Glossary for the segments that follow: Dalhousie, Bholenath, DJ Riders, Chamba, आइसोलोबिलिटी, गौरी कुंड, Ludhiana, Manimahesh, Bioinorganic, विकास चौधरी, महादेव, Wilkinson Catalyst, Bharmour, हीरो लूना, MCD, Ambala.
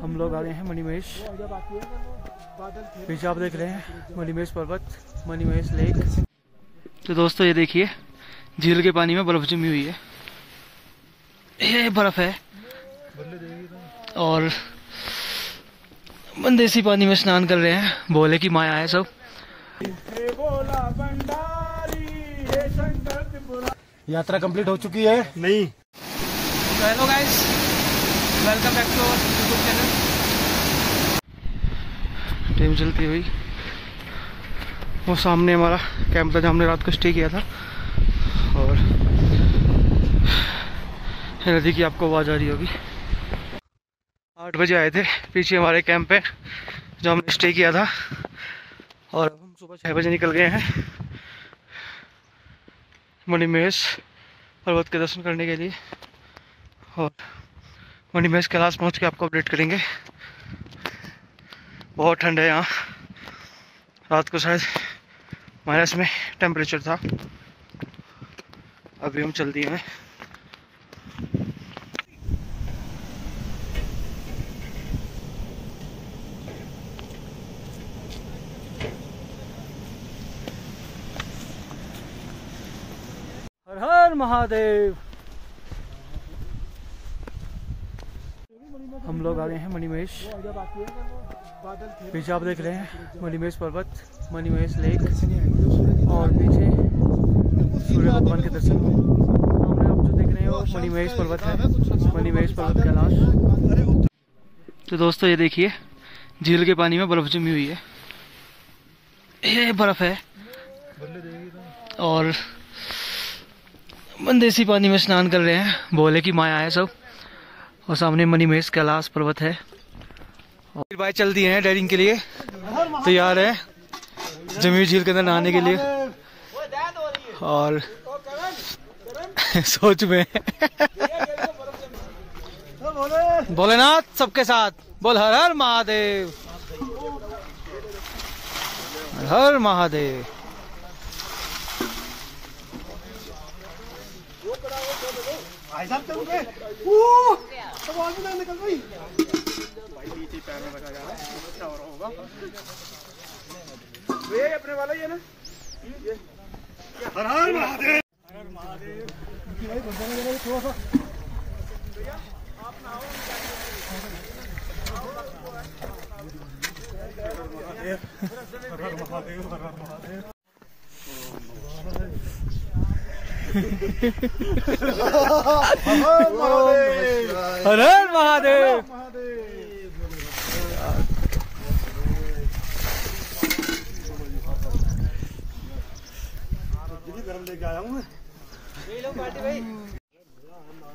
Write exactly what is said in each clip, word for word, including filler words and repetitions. हम लोग आ गए हैं मणिमहेश। पीछे आप देख रहे हैं मणिमहेश पर्वत, मणिमहेश लेक। तो दोस्तों ये देखिए, झील के पानी में बर्फ जमी हुई है, ये बर्फ है। और बंदे इसी पानी में स्नान कर रहे हैं, भोले की माया है सब। यात्रा कंप्लीट हो चुकी है नहीं। Hello guys, welcome back to our YouTube channel. Team चलती हुई, वो सामने हमारा कैंप था जहाँ हमने रात को स्टे किया था। और नदी की आपको आवाज़ आ रही होगी। आठ बजे आए थे पीछे हमारे कैंप पे जो हमने स्टे किया था, और अब हम सुबह छः बजे निकल गए हैं मणिमहेश पर्वत के दर्शन करने के लिए। और मणिमहेश कैलाश पहुँच के आपको अपडेट करेंगे। बहुत ठंड है यहाँ, रात को शायद माइनस में टेम्परेचर था। अभी हम चल दिए हैं। हर हर महादेव। हम लोग आ गए हैं मणिमहेश। पीछे आप देख रहे हैं मणिमहेश पर्वत, मणिमहेश लेक। और पीछे सूर्य भगवान के दर्शन। हमने आप जो देख रहे हैं वो मणिमहेश पर्वत है, मणिमहेश पर्वत कैलाश। तो दोस्तों ये देखिए, झील के पानी में बर्फ जमी हुई है, ये बर्फ है। और बंदे इसी पानी में स्नान कर रहे हैं, भोले की माया है सब। और सामने मणिमहेश कैलाश पर्वत है। और बाइक चल दी है डाइविंग के लिए, तैयार है जमी झील के अंदर नहाने के लिए। और सोच में भोलेनाथ सबके साथ बोल हर हर महादेव, हर हर महादेव। हर हर महादेव।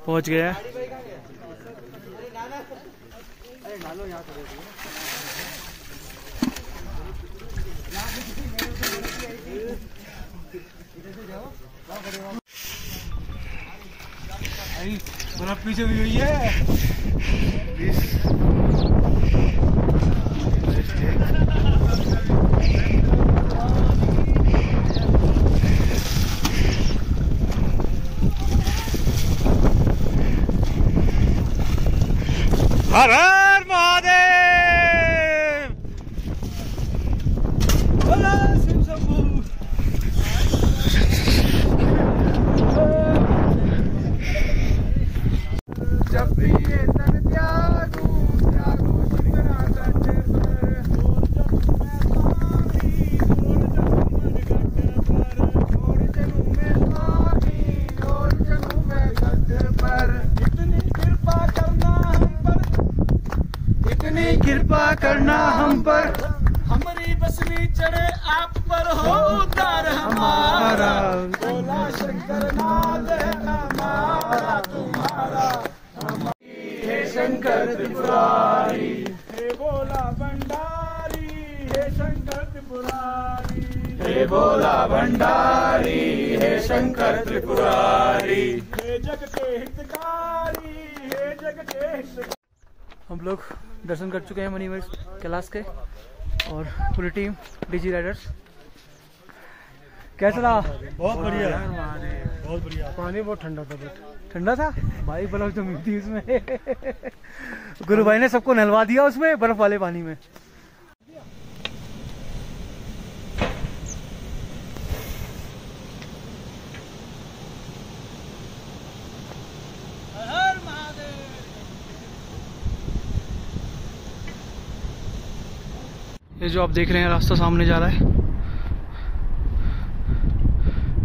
पहुंच गया। पीछे भी हुई है। हर हर महादेव। जब भी ये तन त्यागू त्यागू करना हम पर, हमारी बसनी चढ़े आप पर हो उतार हमारा। बोला शंकर नाद है हमारा तुम्हारा, हमारी हे शंकर त्रिपुरारी। हे भोला भंडारी हे शंकर त्रिपुरारी, हे भोला भंडारी हे शंकर त्रिपुरारी। हे जग के हितकारी हे जग के हितकारी। हम लोग दर्शन कर चुके हैं मणिमहेश कैलाश के। और पूरी टीम डीजी राइडर्स। कैसा रहा? बहुत बढ़िया, बहुत बढ़िया। पानी बहुत ठंडा था बट ठंडा था भाई, बर्फ जमी थी उसमें। गुरु भाई ने सबको नहलवा दिया उसमें बर्फ वाले पानी में। ये जो आप देख रहे हैं रास्ता सामने जा रहा है,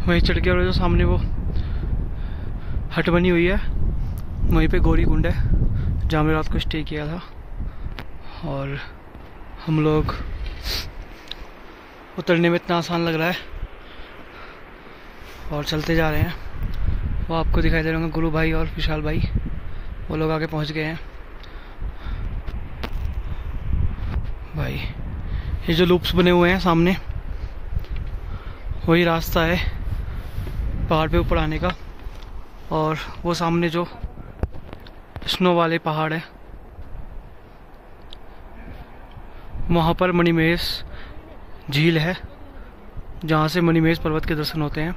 वहीं चढ़ के, और जो सामने वो हट बनी हुई है वहीं पे गौरी कुंड है जहाँ मैं रात को स्टे किया था। और हम लोग उतरने में इतना आसान लग रहा है और चलते जा रहे हैं। वो आपको दिखाई दे रहे होंगे गुरु भाई और विशाल भाई, वो लोग आगे पहुँच गए हैं। भाई ये जो लूप्स बने हुए हैं सामने, वही रास्ता है पहाड़ पे ऊपर आने का। और वो सामने जो स्नो वाले पहाड़ है वहाँ पर मणिमहेश झील है जहाँ से मणिमहेश पर्वत के दर्शन होते हैं।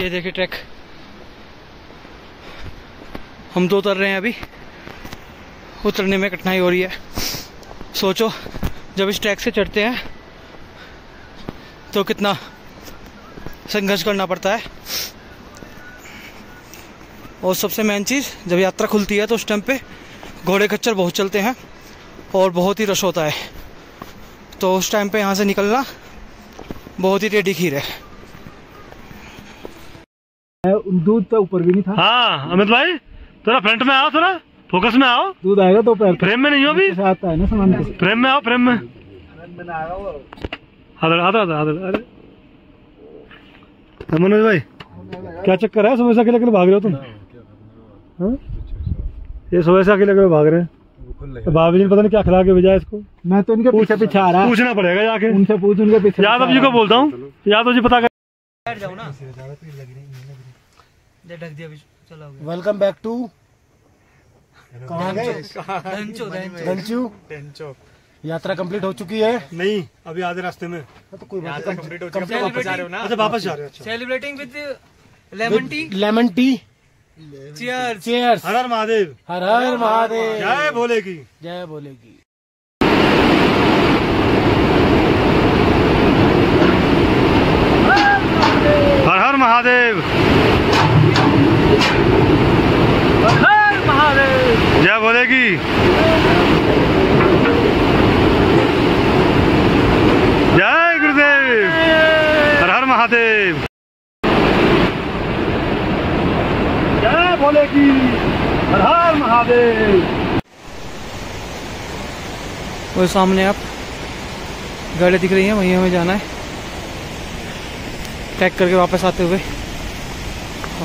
ये देखिए ट्रैक, हम तो उतर रहे हैं, अभी उतरने में कठिनाई हो रही है। सोचो जब इस ट्रैक से चढ़ते हैं तो कितना संघर्ष करना पड़ता है। और सबसे मेन चीज़, जब यात्रा खुलती है तो उस टाइम पे घोड़े खच्चर बहुत चलते हैं और बहुत ही रश होता है, तो उस टाइम पे यहाँ से निकलना बहुत ही टेढ़ी खीर है। दूध तो ऊपर भी नहीं था। हाँ अमित भाई थोड़ा फ्रंट में आओ, थोड़ा फोकस में आओ, दूध आएगा तो पैर फ्रेम में नहीं हो अभी आता है ना सामान, फ्रेम में आओ, फ्रेम में अरे मनोज भाई क्या चक्कर है, सुबह से अकेले अकेले भाग रहे हो तुम? हाँ ये सुबह से अकेले अकेले भाग रहे हैं। बाबू जी पता नहीं क्या खिला के भेजा इसको। मैं तो इनके पीछे पीछे आ रहा, पूछना पड़ेगा जाके उनसे, पूछ उनके पीछे। यादव जी को बोलता हूँ, यादव जी पता कर जाओ ना। ढक दिया चला गया। वेलकम बैक टू कहाँ गए? यात्रा कंप्लीट हो चुकी है? नहीं अभी आधे रास्ते में। तो कोई बात नहीं, वापस जा रहे हो। Celebrating with lemon tea, lemon tea. Cheers cheers. हर हर महादेव, हर हर महादेव। जय भोले की, जय भोले की। हर हर महादेव, हर महादेव। जय भोले की। जय गुरुदेव। हर हर महादेव। जय भोले की। हर हर महादेव। वो सामने आप गाड़ी दिख रही है, वहीं हमें जाना है ट्रैक करके वापस आते हुए।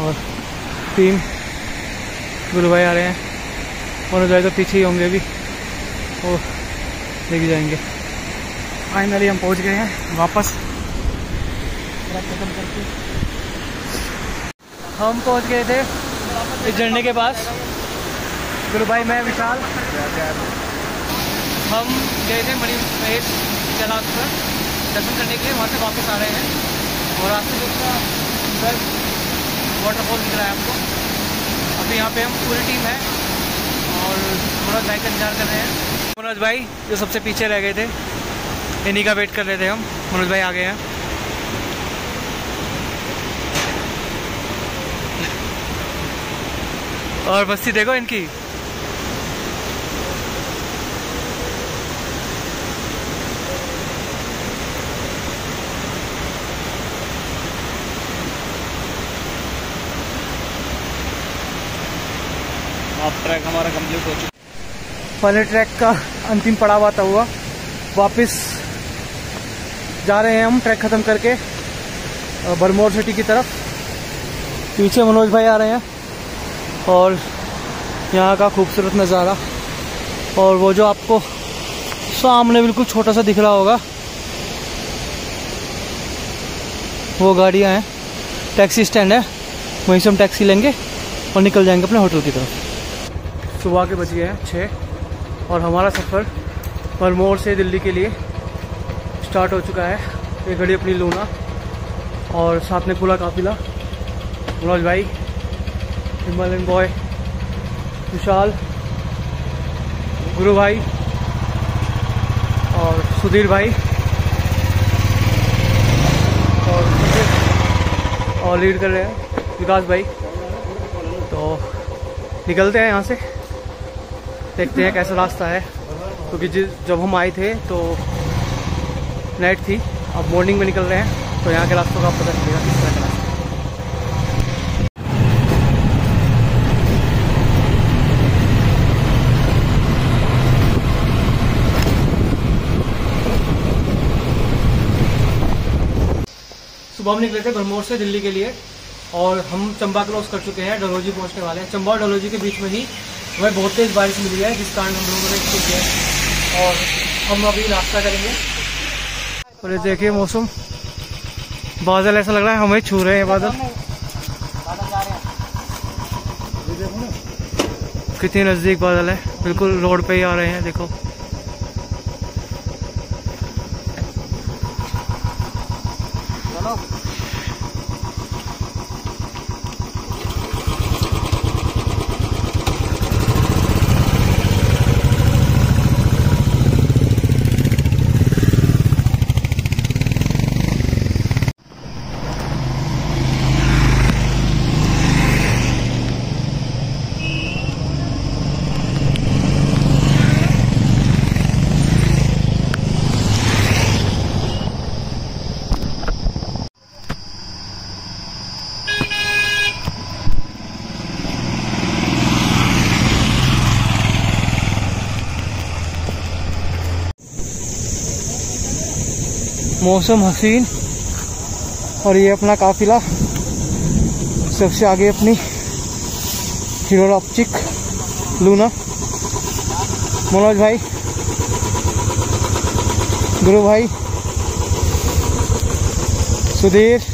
और टीम गुरु भाई आ रहे हैं, और जाए तो पीछे ही होंगे अभी, और लेके जाएंगे। फाइनली हम पहुंच गए हैं वापस, खत्म करके हम पहुंच गए थे इस झरने के पास। गुरु भाई मैं विशाल, हम गए थे मणिमहेश जलाश पर दर्शन करने के लिए, वहाँ से वापस आ रहे हैं। और रास्ते में इतना सुंदर वाटरफॉल दिख रहा है हमको। अभी यहाँ पे हम पूरी टीम है और थोड़ा गाइड का इंतजार कर रहे हैं। मनोज भाई जो सबसे पीछे रह गए थे, इन्हीं का वेट कर रहे थे हम। मनोज भाई आ गए हैं। और बस्ती देखो इनकी, ट्रैक हमारा कंप्लीट हो चुका। पहले ट्रैक का अंतिम पड़ाव आता हुआ वापस जा रहे हैं हम, ट्रैक खत्म करके भरमौर सिटी की तरफ। पीछे मनोज भाई आ रहे हैं और यहाँ का खूबसूरत नज़ारा। और वो जो आपको सामने बिल्कुल छोटा सा दिख रहा होगा, वो गाड़ियाँ हैं, टैक्सी स्टैंड है, वहीं से हम टैक्सी लेंगे और निकल जाएंगे अपने होटल की तरफ। सुबह के बज गए हैं छः, और हमारा सफ़र भरमौर से दिल्ली के लिए स्टार्ट हो चुका है। ये घड़ी अपनी लूना और साथ में पूरा काफिला, मनोज भाई, हिमालयन बॉय, विशाल, गुरु भाई और सुधीर भाई और और लीड कर रहे हैं विकास भाई। तो निकलते हैं यहाँ से, देखते हैं कैसा रास्ता है, क्योंकि तो जब हम आए थे तो नाइट थी, अब मॉर्निंग में निकल रहे हैं तो यहाँ के रास्तों का पता चलेगा किस तरह का रास्ता। सुबह हम निकले थे भरमौर से दिल्ली के लिए और हम चंबा क्रॉस कर चुके हैं, डलहौजी पहुँचने वाले हैं। चंबा और डलहौजी के बीच में ही वह बहुत तेज़ बारिश मिली है, जिस कारण हम लोगों ने इसको किया है और हम अभी रास्ता करेंगे। और ये देखिए मौसम, बादल ऐसा लग रहा है हमें छू रहे हैं बादल, कितने नज़दीक बादल है, बिल्कुल रोड पे ही आ रहे हैं। देखो मौसम हसीन, और ये अपना काफिला, सबसे आगे अपनी हीरो रापचिक लूना, मनोज भाई, गुरु भाई, Sudhir,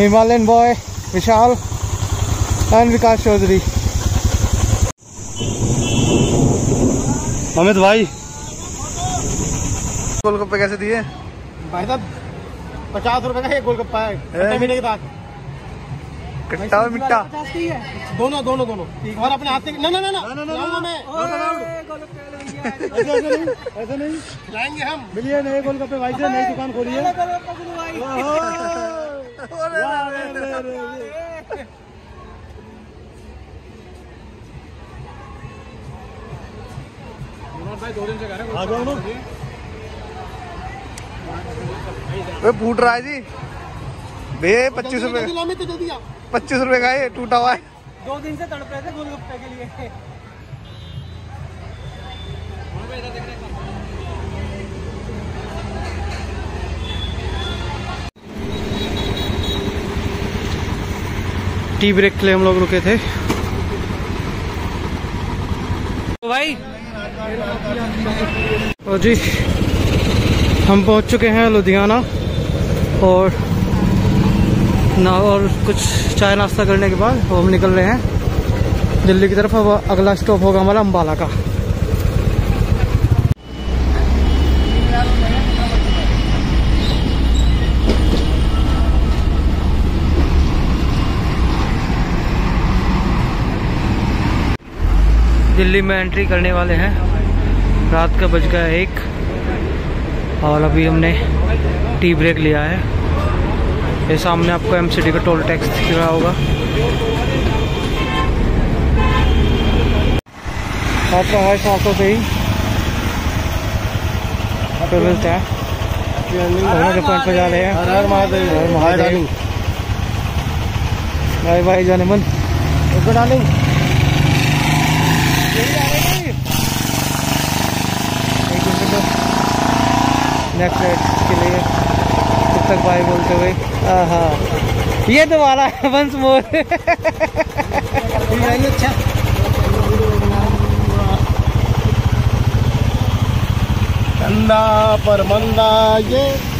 Himalayan boy, Vishal and विकास चौधरी। Amit भाई गोलगप्पे कैसे दिए भाई साहब? पचास रुपए का एक गोलगप्पा है, खट्टा और मीठा दोनों दोनों दोनों और अपने हाथ से ना ना ना ना ना ना मैं ऐसे नहीं, ऐसे नहीं जाएंगे हम। मिलिए नए गोलगप्पे भाई से, नई दुकान खोली है। भाई दो दिन से आ जाओ, फूट रहा है जी भे। पच्चीस रुपए पच्चीस रुपए का ये टूटा हुआ है, दो दिन से तड़प रहे थे गोलगप्पे के लिए। टी ब्रेक के लिए हम लोग रुके थे। तो भाई तो जी हम पहुंच चुके हैं लुधियाना और ना और कुछ चाय नाश्ता करने के बाद हम निकल रहे हैं दिल्ली की तरफ। अब अगला स्टॉप होगा हमारा अंबाला का। दिल्ली में एंट्री करने वाले हैं, रात का बज गया एक और अभी हमने टी ब्रेक लिया है। ये सामने आपको एमसीडी का टोल टैक्स दिख रहा होगा। आपका हर सांसों से ही मिलते हैं। पॉइंट पर जा रहे हैं। हर महादेव, महादेव, भाई भाई जाने मन नेक्स्ट रेट के लिए तब तक बाय बोलते हुए। हाँ ये दोबारा है, वंस मोर। अच्छा ठंडा पर मंदा ये